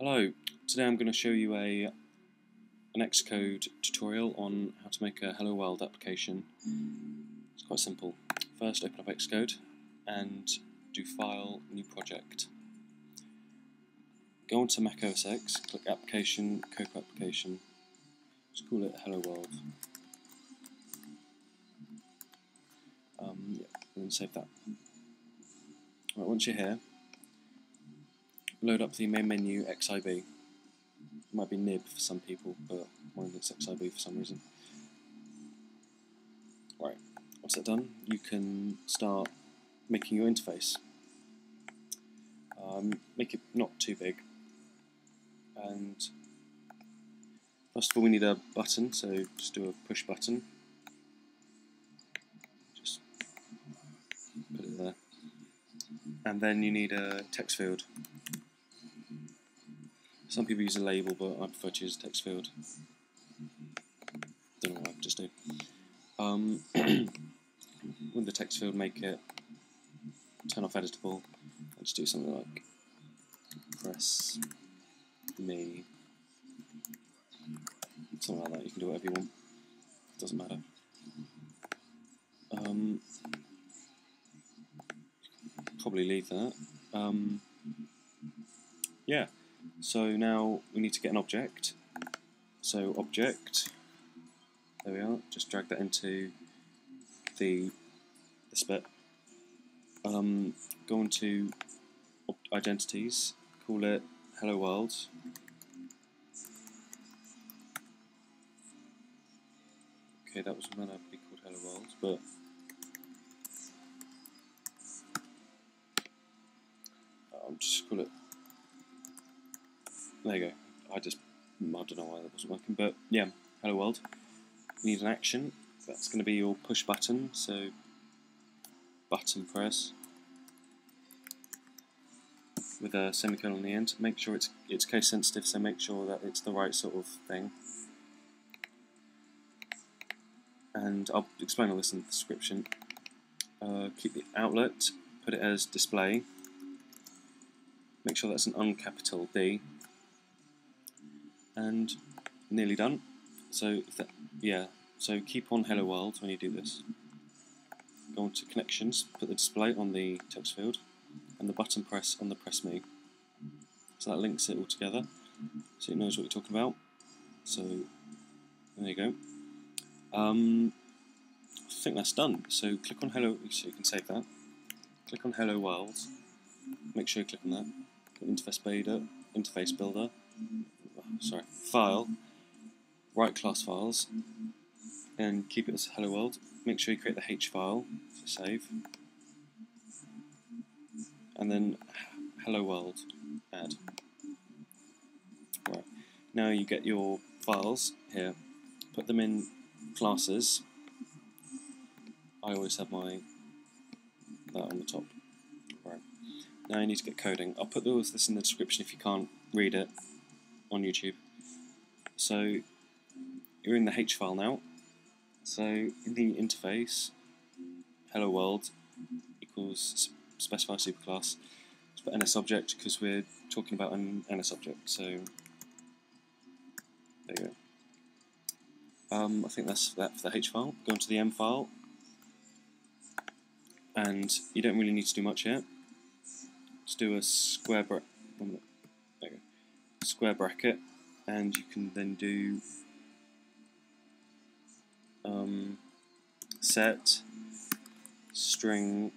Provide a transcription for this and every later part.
Hello, today I'm going to show you an Xcode tutorial on how to make a Hello World application. It's quite simple. First, open up Xcode and do File, New Project. Go onto Mac OS X, click Application, Cocoa Application. Just call it Hello World. And then save that. Right, once you're here, load up the main menu XIB. It might be nib for some people, but mine it's XIB for some reason. Right, once that's done, you can start making your interface. Make it not too big. And first of all, we need a button, so just do a push button. Just put it there. And then you need a text field. Some people use a label, but I prefer to use a text field. Don't know why, just do. With the text field, make it turn off editable. I'll just do something like press me, something like that. You can do whatever you want. It doesn't matter. Probably leave that. Yeah. So now we need to get an object. So object, there we are, just drag that into this bit. Go into identities, call it Hello World. Okay, that was meant to be called Hello World, but I'll just call it. There you go. I don't know why that wasn't working, but yeah, Hello World. You need an action. That's going to be your push button, so button press with a semicolon on the end. Make sure it's case sensitive, so make sure that it's the right sort of thing. And I'll explain all this in the description. Keep the outlet, put it as display. Make sure that's an uncapital D. And nearly done. So yeah. So keep on Hello World when you do this. Go on to connections. Put the display on the text field, and the button press on the press me. So that links it all together. So it knows what you're talking about. So there you go. I think that's done. So click on Hello. So you can save that. Click on Hello World. Make sure you click on that. Interface builder. Sorry, file, write class files, and keep it as Hello World. Make sure you create the H file, so save, and then Hello World add. Right, now you get your files here, put them in classes. I always have that on the top. Right, now you need to get coding. I'll put all of this in the description if you can't read it on YouTube. So you're in the H file now. So in the interface, Hello World equals specify superclass. Let's put NSObject because we're talking about an NSObject. So there you go. I think that's that for the H file. Go into the M file, and you don't really need to do much here. Just do a square bracket. Square bracket, and you can then do set string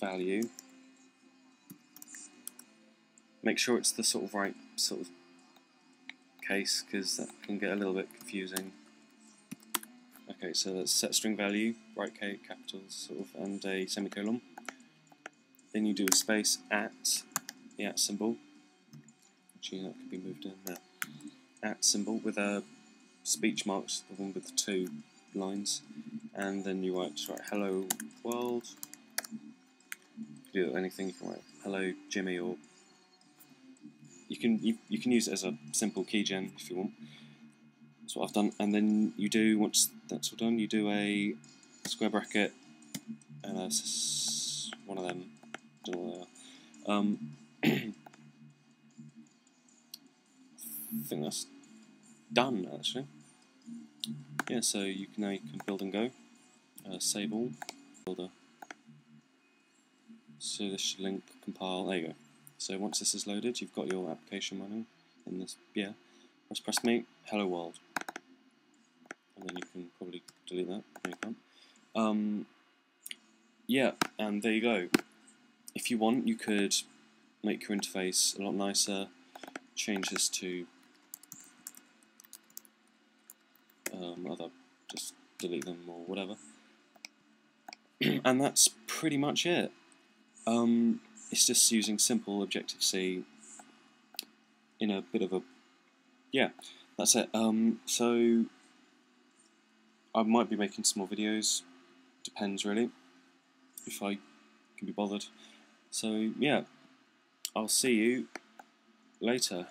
value. Make sure it's the sort of right sort of case, because that can get a little bit confusing. Okay, so that's set string value, right capitals sort of, and a semicolon. Then you do a space at the at symbol. Actually, that could be moved in there. At symbol with a speech marks, the one with the two lines, and then you write Hello World. You can do anything. You can write Hello Jimmy, or you can use it as a simple keygen if you want. That's what I've done. And then you do, once that's all done, you do a square bracket and one of them. I think that's done actually. Yeah, so you can, now you can build and go. Save all builder. So this should link compile. There you go. So once this is loaded, you've got your application running in this. Yeah, let's press mate. Hello world. And then you can probably delete that. No, you can't. Yeah, and there you go. If you want, you could make your interface a lot nicer. Change this to other, just delete them or whatever. And that's pretty much it. It's just using simple Objective-C in a bit of a, yeah, that's it. So I might be making some more videos, depends really, if I can be bothered. So yeah, I'll see you later.